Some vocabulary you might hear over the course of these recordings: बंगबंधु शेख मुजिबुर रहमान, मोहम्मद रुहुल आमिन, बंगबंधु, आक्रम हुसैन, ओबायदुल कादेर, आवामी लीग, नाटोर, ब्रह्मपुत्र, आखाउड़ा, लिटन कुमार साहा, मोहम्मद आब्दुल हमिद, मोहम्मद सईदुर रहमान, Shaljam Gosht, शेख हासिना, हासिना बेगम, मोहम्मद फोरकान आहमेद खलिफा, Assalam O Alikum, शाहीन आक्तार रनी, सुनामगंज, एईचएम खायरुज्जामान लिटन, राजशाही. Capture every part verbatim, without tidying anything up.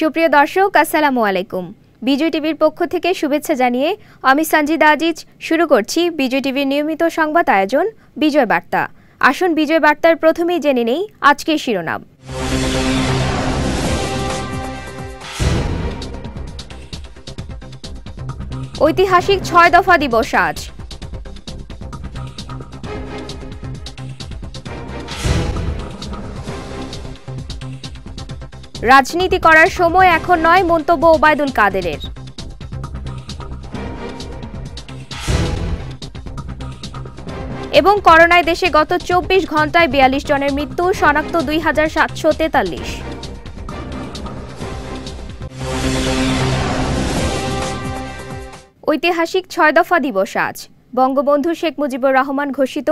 सुप्रिय दर्शक आसलामु आलैकुम विजय टीविर पक्ष थेके शुभेच्छा जानिये आमि संजिदा आजिज शुरू करछि विजय टीविर नियमित संबाद आयोजन विजय बार्ता। आसुन विजय बार्तार प्रथमेई जेने नेइ आजकेर शिरोनाम। ऐतिहासिक छय दफा दिवस आज। राजनीति करार समय एखन नय मंतब्य ओबायदुल कादेरेर। एबं करोनाय देशे गत चौबीस घंटाय बयाल्लिश जनेर मृत्यु शनाक्त दुई हजार सातशो तेताल्लिश। ऐतिहासिक छय दफा दिवस आज। बंगबंधु शेख मुजिबुर रहमान घोषित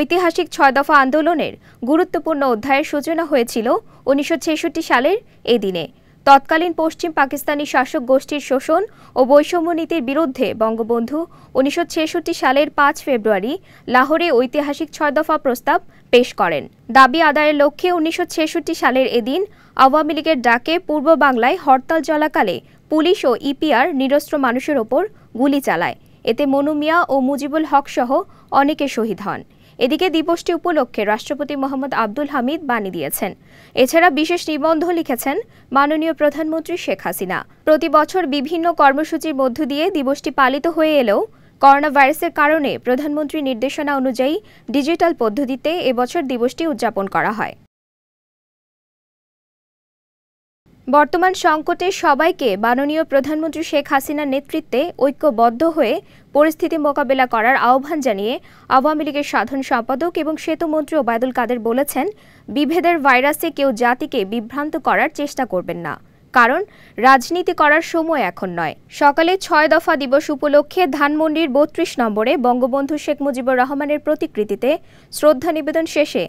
ऐतिहासिक छय दफा आंदोलनेर गुरुत्वपूर्ण अध्यायेर सूचना हयेछिल उन्नीस सौ छियासठ सालेर ए दिने। तत्कालीन पश्चिम पाकिस्तानी शासक गोष्ठीर शोषण और वैषम्य नीतिर बिरुद्धे बंगबंधु उन्नीस सौ छियासठ सालेर पाँच फेब्रुआरी लाहोरे ऐतिहासिक छय दफा प्रस्ताव पेश करें। दाबी आदायेर लक्ष्ये उन्नीस सौ छियासठ सालेर ए दिन आवामी लीगेर डाके पूर्व बांगलाय हड़ताल चलाकाले पुलिस और इपिआर निरस्त्र मानुषेर ओपर गुली चालाय। एते मनु मिया और मुजिबुल हक सह अनेके शहीद हन। एदिके दिवसटी उपलक्षे राष्ट्रपति मोहम्मद आब्दुल हमिद बाणी दियेछेन। एछाड़ा विशेष निबंध लिखेछेन माननीय प्रधानमंत्री शेख हासिना। प्रति बछर विभिन्न कर्मसूचिर मध्य दिए दिवसटी पालित हये एलेओ करोना भाइरासेर कारणे प्रधानमंत्री निर्देशना अनुयायी डिजिटल पद्धतिते एबछर दिवसटी उद्यापन करा हय। बर्तमान संकटे सबाइके माननीय प्रधानमंत्री शेख हासिनार नेतृत्वे ऐक्यबद्ध हये परिस्थिति मोकाबेला करार आह्वान जानिये आवामी लीगेर साधारण सम्पादक एबं सेतुमंत्री ओबायदुल कादेर बोलेछेन विभेदेर भाइरासे केउ जातिके विभ्रांत करार चेष्टा करबेन ना, कारण राजनीति करार समय एखन नय। सकाले छय दफा दिवस उपलक्षे धानमंडिर बत्रिश नम्बरे बंगबंधु शेख मुजिबुर रहमानेर प्रतिकृतिते श्रद्धा निवेदन शेषे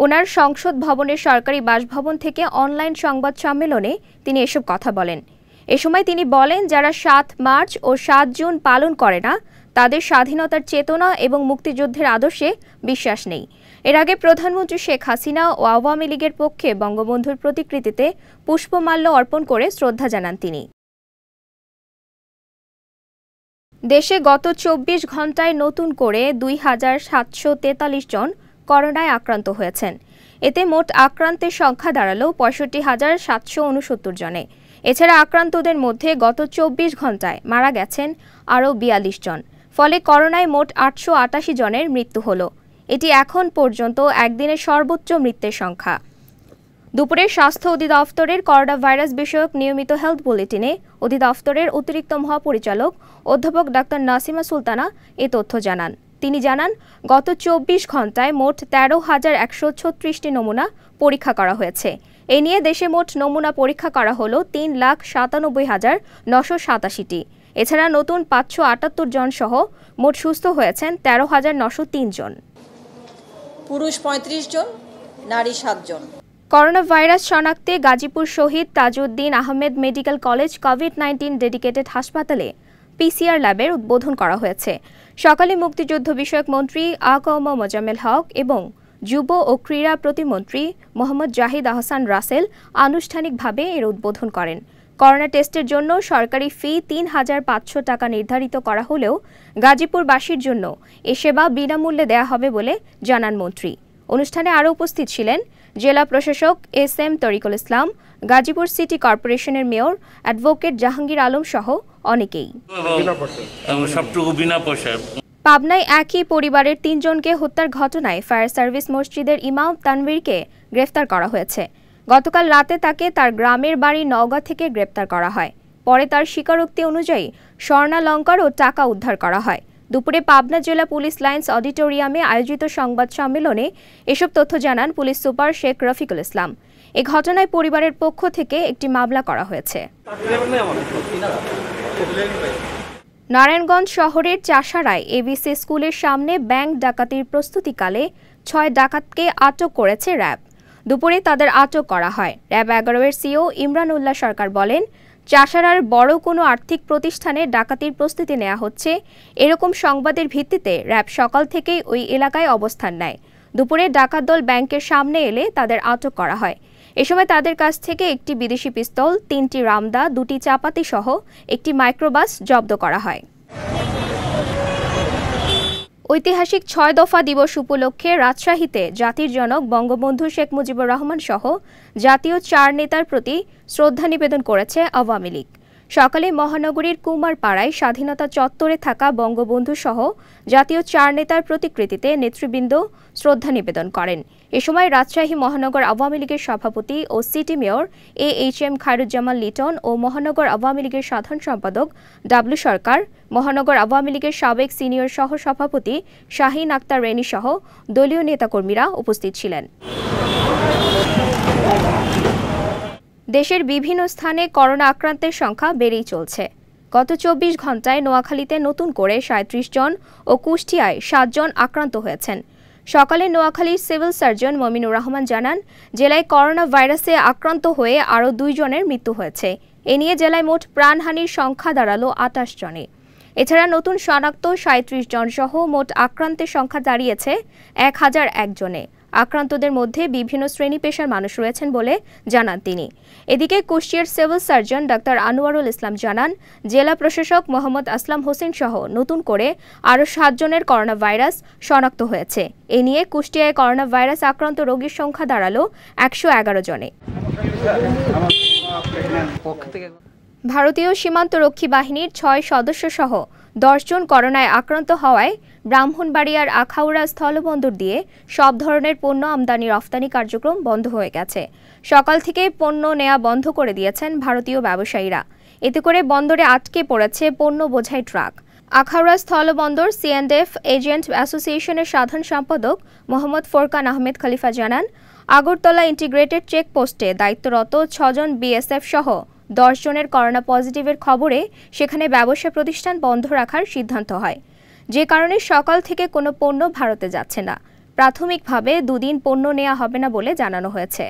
ओनार संसद भवनेर सरकारी बासभवन थेके अनलाइन संबाद सम्मेलने तिनि एसब कथा बोलेन। ए समय तिनि बोलेन जारा सात मार्च और सात जून पालन करे ना तादेर स्वाधीनतार चेतना एबं मुक्तियुद्धेर आदर्शे विश्वास नेई। एर आगे प्रधानमंत्री शेख हासिना और आवामी लीगेर पक्षे बंगबंधुर प्रतिकृतिते पुष्पमाल्य अर्पण करे श्रद्धा जानान तिनि। देशे गत चौबीस घंटाय नतून करे दुई हजार सातशो तेताल्लिश जन करोनाय आक्रांत हयेछेन। एते मोट आक्रांतेर संख्या दाड़ालो पঁয়ষট্টি हजार सातशो ঊনসত্তর जने। एछाड़ा आक्रांतदेर मध्य गत चौबीस घंटाय मारा गेछेन आरो বিয়াল্লিশ जन, फले करोनाय मोट आठशो আটাশি जनेर मृत्यु हलो। एटी एखन पर्यन्त एकदिने सर्वोच्च मृत्युर संख्या। दुपुरे स्वास्थ्य अधिदप्तरेर करोना भाइरास विषयक नियमित हेल्थ बुलेटिने अधिदप्तरेर अतिरिक्त महापरिचालक अध्यापक डा. नासिमा सुल्ताना ए तथ्य जानान। তিনি জানান গত চব্বিশ ঘন্টায় মোট তেরো হাজার একশো ছত্রিশটি নমুনা পরীক্ষা করা হয়েছে। এ নিয়ে দেশে মোট নমুনা পরীক্ষা করা হলো তিন লাখ সাতানব্বই হাজার নশো সাতাশিটি। এছাড়া নতুন পাঁচশো আটাত্তর জন সহ মোট সুস্থ হয়েছেন তেরো হাজার নশো তিন জন, পুরুষ পঁয়ত্রিশ জন, নারী সাত জন। করোনা ভাইরাস শনাক্তে Gazipur Shahid Tajuddin Ahmed medical college COVID nineteen dedicated হাসপাতালে পিসিআর ল্যাবের উদ্বোধন করা হয়েছে। সকালে মুক্তিযুদ্ধ বিষয়ক মন্ত্রী আকাম মোজাম্মেল হক এবং যুব ও ক্রীড়া প্রতিমন্ত্রী মোহাম্মদ জাহিদ আহসান রাসেল আনুষ্ঠানিকভাবে এর উদ্বোধন করেন। করোনা টেস্টের জন্য সরকারি ফি তিন হাজার পাঁচশো টাকা নির্ধারিত করা হলেও গাজীপুরবাসীর জন্য এ সেবা বিনামূল্যে দেওয়া হবে বলে জানান মন্ত্রী। অনুষ্ঠানে আরও উপস্থিত ছিলেন জেলা প্রশাসক S M Tarikul Islam, Gazipur city কর্পোরেশনের মেয়র অ্যাডভোকেট জহাंगीर आलम সহ অনেকেই। পাবনায় একই পরিবারের তিনজনকে হত্যার ঘটনায় ফায়ার সার্ভিস মসজিদের ইমাম তানভীরকে গ্রেফতার করা হয়েছে। গতকাল রাতে তাকে তার গ্রামের বাড়ি নওগাঁ থেকে গ্রেফতার করা হয়। পরে তার স্বীকারোক্তি অনুযায়ী স্বর্ণালঙ্কার ও টাকা উদ্ধার করা হয়। দুপুরে পাবনা জেলা পুলিশ লাইন্স অডিটোরিয়ামে আয়োজিত সংবাদ সম্মেলনে এসব তথ্য জানান পুলিশ সুপার শেখ রফিকুল ইসলাম। এই ঘটনায় পরিবারের পক্ষ থেকে একটি মামলা করা হয়েছে। নারায়ণগঞ্জ শহরের চাষাড়ায় এবিসি স্কুলের সামনে ব্যাংক ডাকাতির প্রস্তুতিকালে ছয় ডাকাতকে আটক করেছে র্যাব। দুপুরে তাদের আটক করা হয়। র্যাব এগারো এর সিও ইমরান উল্লাহ সরকার বলেন, চাষাড়ার বড় কোনো আর্থিক প্রতিষ্ঠানে ডাকাতির প্রস্তুতি নেওয়া হচ্ছে এরকম সংবাদের ভিত্তিতে র্যাব সকাল থেকেই ওই এলাকায় অবস্থান নেয়। দুপুরে ডাকাত দল ব্যাংকের সামনে এলে তাদের আটক করা হয়। इस समय तादेर काछ थेके एकटी विदेशी पिस्तल तीनटी रामदा दुटी चापाती सह एकटी माइक्रोबास जब्द करा हय। ऐतिहासिक छय दफा दिवस उपलक्षे राजशाहीते जातिर जनक बंगबंधु शेख मुजिबुर रहमान सह जातीय चार नेतार प्रति श्रद्धा निवेदन करेছে आवामी लीग। सकाले महानगरीर कुमारपाड़ाय स्वाधीनता चत्वरे थाका बंगबंधु सह जातीय चार नेतार प्रतिकृतिते नेतृबृंद श्रद्धा निवेदन करें। ए समय राजशाही महानगर आवामी लीगेर सभापति और city mayor एईचएम खायरुज्जामान लिटन और महानगर आवामी लीगेर साधारण सम्पादक डब्ल्यू सरकार, महानगर आवामी लीगेर साबेक सिनियर सह सभापति शाहीन आक्तार रनी सह दलीय नेताकर्मीरा उपस्थित छिलेन। देशेर विभिन्न स्थाने करोना आक्रांतेर संख्या बेड़ेई चलछे। गत चौबीस घंटाय नोआखलीते नतून करे सैंतीस जन और कुष्टियाय सात जन आक्रांत हयेछेन। सकाले नोआखली सिविल सर्जन ममिनुर रहमान जानान जिले करोना भाइरसे आक्रांत हुए आरो दुई जनेर मृत्यु हुए। ए निये जिले मोट प्राणहानिर संख्या दाड़ालो आठाश जने। एछाड़ा नतून शनाक्त सैंतीस जन सह मोट आक्रांतेर संख्या दाड़ियेछे एक हजार एक जने। आक्रांतदेर मध्य विभिन्न श्रेणी पेशार मानुष रयेछेन बोले जानान तिनि। एदिके कुष्टियार सिविल सर्जन डा. नासिमा सुल्ताना जिला प्रशासक मोहम्मद आब्दुल हमिद सह नतून करे आरो सात जनेर करोना भाइरस शनाक्त हयेछे। ए निये कुष्टियाय करोना भाइरस आक्रांत रोगीर संख्या दाड़ालो एक सौ ग्यारह जने। भारतीय सीमान्तरक्षी बाहिनीर छय सदस्य सह दस जन करोनाय आक्रांत हওয়ায় ब्राह्मणबाड़ियार आखाउड़ा स्थलबंदर दिए सब धरनेर पण्य आमदानी रफ्तानी कार्यक्रम बंध हয়ে গেছে। सकाल थेके पण्य नेওয়া बंध करे दिয়েছেন भारतीय व्यवसायीरा। एते करे बंदरे आटके पड़েছে पण्य बोझाई ट्रक। आखाउड़ा स्थलबंदर सीएनडीएफ एजेंट एसोसिएशनेर साधारण सम्पादक मोहम्मद फोरकान आहमेद खलिफा जानान आगरतला इंटीग्रेटेड चेकपोस्टे दायित्वरत छह जन बीएसएफ सह दस जनेर करोना पजिटिवेर खबरे सेखाने व्यवसा प्रतिष्ठान बंध राखार सिद्धान्त हয়। जे कारणे सकाल थेके कोनो पण्य भारते जाच्छे ना। प्राथमिकभावे दुदिन पण्य नेওয়া হবে না বলে জানানো হয়েছে।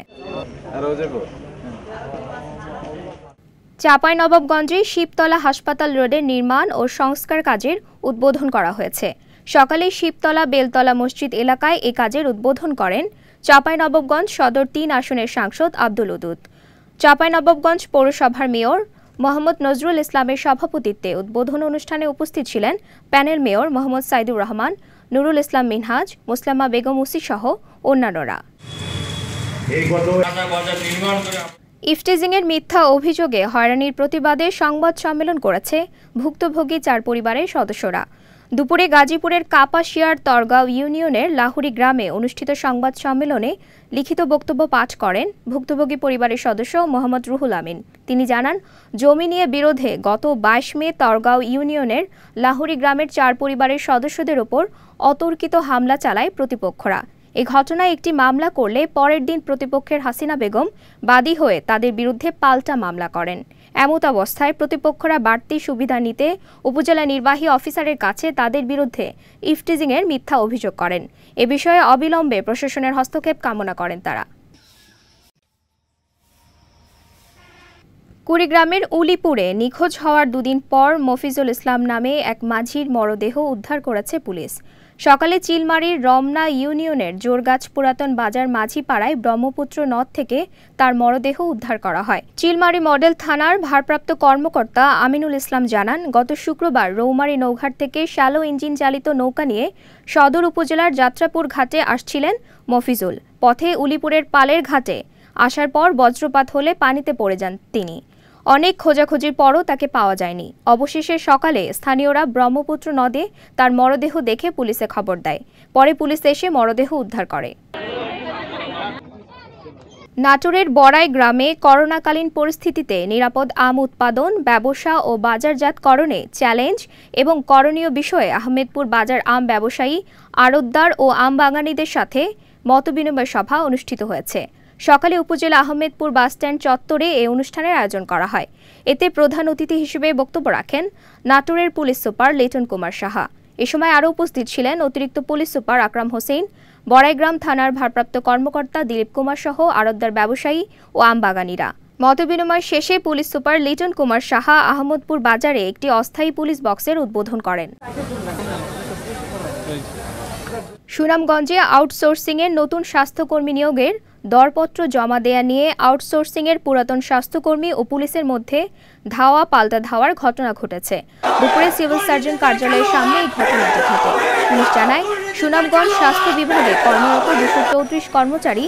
চাঁপাইনবাবগঞ্জে শিবতলা হাসপাতাল রোডের নির্মাণ ও সংস্কার কাজের উদ্বোধন করা হয়েছে। সকালে শিবতলা বেলতলা মসজিদ এলাকায় এই কাজের উদ্বোধন করেন চাঁপাইনবাবগঞ্জ সদর তিন আসনের সাংসদ আব্দুল ওদুদ। চাঁপাইনবাবগঞ্জ পৌরসভার মেয়র मोहम्मद नजरल इसलाम सभापतित्वे उद्बोधन अनुष्ठाने उपस्थित छिलेन पैनल मेयर मोहम्मद सईदुर रहमान, नुरुल इस्लाम मिनहाज, मुसलामा बेगम उसी सह अन्यान्यरा। इफ्टिजिंगेर मिथ्या अभियोगे हयरानिर प्रतिबादे संबाद सम्मेलन करेছে भुक्तभोगी चार परिवारेर सदस्यरा। दुपुरे गाजीपुरेर कापाशियार तरगाव इউনিয়নের लाहुरी ग्रामे अनुष्ठित संबाद सम्मेलने लिखित बक्तव्य पाठ करें भुक्तभोगी परिवारेर सदस्य मोहम्मद रुहुल आमिन। तिनि जानान जमी निये बिरोधे गत बाईस मे तरगाव ইউনিয়নের लाहुरी ग्रामेर चार परिवारेर सदस्यदेर ओपर अतर्कित हमला चालाय प्रतिपक्षरा। ए घटनाय एकटी मामला करले परेर दिन प्रतिपक्षेर हासिना बेगम बादी हये तादेर बिरुद्धे पाल्टा मामला करें। एमत अवस्थाय प्रतिपक्षरा बाड़ती सुविधा निते उपजेला निर्वाही अफिसारेर काछे तादेर बिरुद्धे इफ्टिजिंगेर मिथ्या अभियोग करें। ए विषये अबिलम्बे प्रशासनेर हस्तक्षेप कामना करें तारा। कुड़ीग्रामेर उलिपुरे निखोज हওয়ার दुदिन पर मफिजुल इस्लाम नामे एक माझिर मरदेह उद्धार करेছে पुलिस। सकाले चिलमारिर रमना ইউনিয়নের जोरगाछ पुरातन बाजार माझिपाड़ाय ब्रह्मपुत्र नद थेके तार मरदेह उद्धार करा हয়। चिलमारी मडेल थानार भारप्राप्त कर्मकर्ता আমিনুল ইসলাম জানান गत शुक्रवार रौमारी नौघाट थेके श्यालो इंजिन चालित नौका निये सदर उपजेलार যাত্রাপুর घाटे आसछिलेन मफिजुल। पथे उलिपुरेर पालेर घाटे आसार पर वज्रपात होले पानीते पड़े जान तिनि। अनेक खोजाखोजिर परो ताके पावा जायनि। अवशेषे सकाले स्थानीयरा ब्रह्मपुत्र नदे तार मरदेह देखे पुलिसे खबर देय। परे पुलिस एसे मरदेह उद्धार करे। नाटोरेर बड़ाई ग्रामे करोनाकालीन परिस्थितिते निरापद आम उत्पादन व्यवसा और बाजारजातकरणे चैलेंज एवं करणीय विषये आहमेदपुर बाजार आम व्यवसायी आड़तदार और आम बागानीदेर साथे मतबिनिमय सभा अनुष्ठित हयेছে। सकाले उपजेला आहमेदपुर बसस्टैंड चत्वरे ए अनुष्ठानेर आयोजन करा हय। एते प्रधान अतिथि हिसेबे बक्तव्य राखेन नाटोरेर पुलिस सुपार लिटन कुमार साहा। ए समय आरो उपस्थित छिलेन अतिरिक्त पुलिस सुपार आक्रम हुसैन, बड़ाईग्राम थानार भारप्राप्त कर्मकर्ता दिलीप कुमार सह आड़तदार व्यवसायी और आमबागानीरा। मतबिनिमय शेषे पुलिस सुपार लिटन कुमार साहा आहमेदपुर बाजारे एकटी अस्थायी पुलिस बक्सेर उद्बोधन करेन। सुनामगंजे आउटसोर्सिंगेर नतून स्वास्थ्यकर्मी नियोगेर दरपत्र जमा देया निये आउटसोर्सिंगेर पुरातन स्वास्थ्यकर्मी और पुलिसेर मध्य धावा पाल्टा धावार घटना घटेছে। दुपुरे सिविल सार्जन कार्यालयेर सामने घटनाटी घटे। पुलिश जानाय सुनामगंज स्वास्थ्य विभागे कर्मरत दुशो चौत्रिश कर्मचारी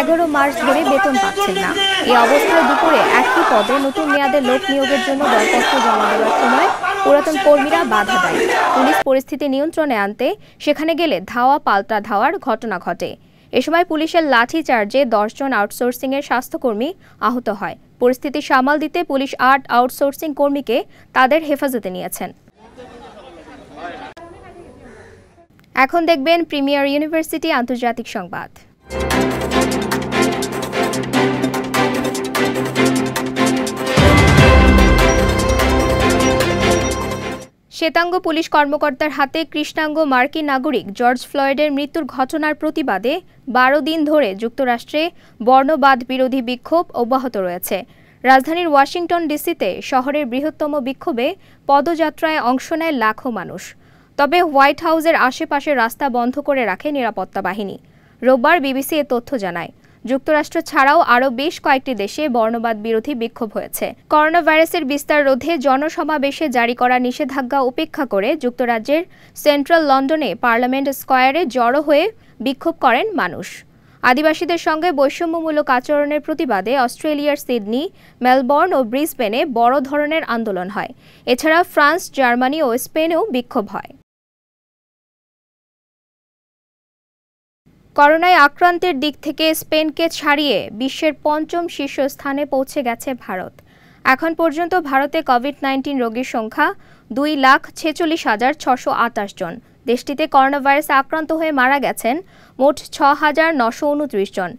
एगारो मार्च धरे वेतन पाচ্ছেন না। এই অবস্থায় দুপুরে একই পদে নতুন মেয়াদে লোক নিয়োগের জন্য দরপত্র জমা দেওয়ার সময় পুরাতন কর্মীরা বাধা দেয়। পুলিশ পরিস্থিতি নিয়ন্ত্রণে আনতে সেখানে গেলে ধাওয়া পাল্টা ধাওয়ার ঘটনা ঘটে। इस समय पुलिस लाठीचार्जे दस जन आउटसोर्सिंग स्वास्थ्यकर्मी आहत है। परिस्थिति सामाल दीते पुलिस आठ आउटसोर्सिंग कर्मी के तादेर हेफाजते नियेछेन। एखन देखबेन प्रिमियर यूनिवर्सिटी आंतर्जातिक संबाद। श्वेतांग पुलिस कर्मकर्तार हाथे कृष्णांग मार्किन नागरिक जर्ज फ्लयडेर मृत्युर घटनार प्रतिबादे बारो दिन धरे जुक्तराष्ट्रे बर्णबाद बिरोधी विक्षोभ अब्याहत रयेछे। राजधानीर वाशिंगटन डिसिते शहरेर बृहत्तम विक्षोभे पदयात्राय अंश नेয় लाखो मानुष। तबे व्हाइट हाउसेर आशेपाशे रास्ता बंध करे राखे निरापत्ता बाहिनी। रविवार बीबीसी ए तथ्य जानाय। যুক্তরাষ্ট্র ছাড়াও আরও বেশ কয়েকটি দেশে বর্ণবাদ বিরোধী বিক্ষোভ হয়েছে। করোনা ভাইরাসের বিস্তার রোধে জনসমাবেশে জারি করা নিষেধাজ্ঞা উপেক্ষা করে যুক্তরাজ্যের সেন্ট্রাল লন্ডনে পার্লামেন্ট স্কয়ারে জড়ো হয়ে বিক্ষোভ করেন মানুষ। আদিবাসীদের সঙ্গে বৈষম্যমূলক আচরণের প্রতিবাদে অস্ট্রেলিয়ার সিডনি, মেলবোর্ন ও ব্রিসবেনে বড় ধরনের আন্দোলন হয়। এছাড়া ফ্রান্স, জার্মানি ও স্পেনেও বিক্ষোভ হয়। করোনায় আক্রান্তের দিক থেকে স্পেনকে ছাড়িয়ে বিশ্বের পঞ্চম শীর্ষ স্থানে পৌঁছে গেছে ভারত। এখন পর্যন্ত ভারতে কোভিড নাইন্টিন রোগীর সংখ্যা দুই লাখ ছেচল্লিশ হাজার ছশো আটাশ জন। দেশটিতে করোনাভাইরাসে আক্রান্ত হয়ে মারা গেছেন মোট ছ হাজার নশো উনত্রিশ জন।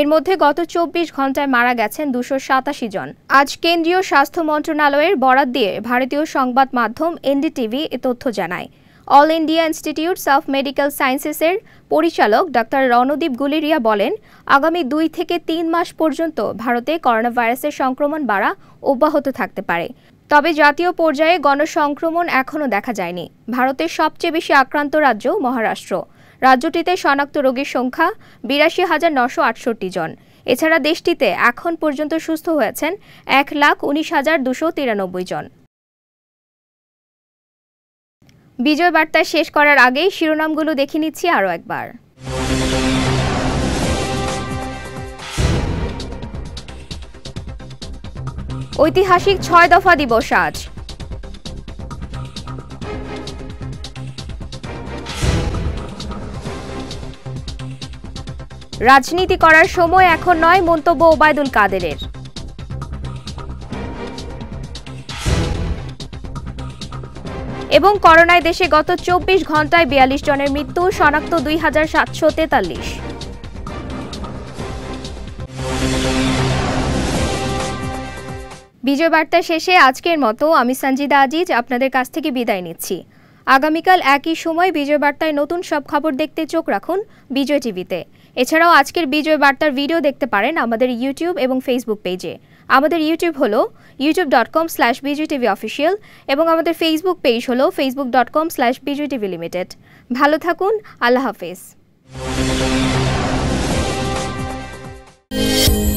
এর মধ্যে গত চব্বিশ ঘন্টায় মারা গেছেন দুশো সাতাশি জন। আজ কেন্দ্রীয় স্বাস্থ্য মন্ত্রণালয়ের বরাত দিয়ে ভারতীয় সংবাদ মাধ্যম এনডিটিভি এ তথ্য জানায়। All India institutes of medical সায়েন্সেসের পরিচালক ডাক্তার রণদীপ গুলেরিয়া বলেন, আগামী দুই থেকে তিন মাস পর্যন্ত ভারতে করোনাভাইরাসের সংক্রমণ বাড়া অব্যাহত থাকতে পারে। তবে জাতীয় পর্যায়ে গণসংক্রমণ এখনও দেখা যায়নি। ভারতের সবচেয়ে বেশি আক্রান্ত রাজ্য মহারাষ্ট্র। রাজ্যটিতে শনাক্ত রোগীর সংখ্যা বিরাশি হাজার নশো আটষট্টি জন। এছাড়া দেশটিতে এখন পর্যন্ত সুস্থ হয়েছেন এক লাখ উনিশ হাজার দুশো তিরানব্বই জন। বিজয় বার্তা শেষ করার আগেই শিরোনামগুলো দেখে নিচ্ছি আরও একবার। ঐতিহাসিক ছয় দফা দিবস আজ। রাজনীতি করার সময় এখন নয়, মন্তব্য ওবায়দুল কাদেরের। এবং করোনায় দেশে গত চব্বিশ ঘন্টায় বিয়াল্লিশ জনের মৃত্যু, শনাক্ত দুই হাজার সাতশো তেতাল্লিশ। বিজয় বার্তা শেষে আজকের মতো আমি সঞ্জিদা আজিজ আপনাদের কাছ থেকে বিদায় নিচ্ছি। আগামীকাল একই সময় বিজয় বার্তায় নতুন সব খবর দেখতে চোখ রাখুন বিজয় টিভিতে। এছাড়াও আজকের বিজয় বার্তার ভিডিও দেখতে পারেন আমাদের ইউটিউব এবং ফেসবুক পেজে। আমাদের ইউটিউব হলো YouTube dot com slash Bijoy TV official এবং আমাদের ফেসবুক পেজ হলো Facebook dot com slash Bijoy TV limited. ভালো থাকুন, আল্লাহ হাফেজ।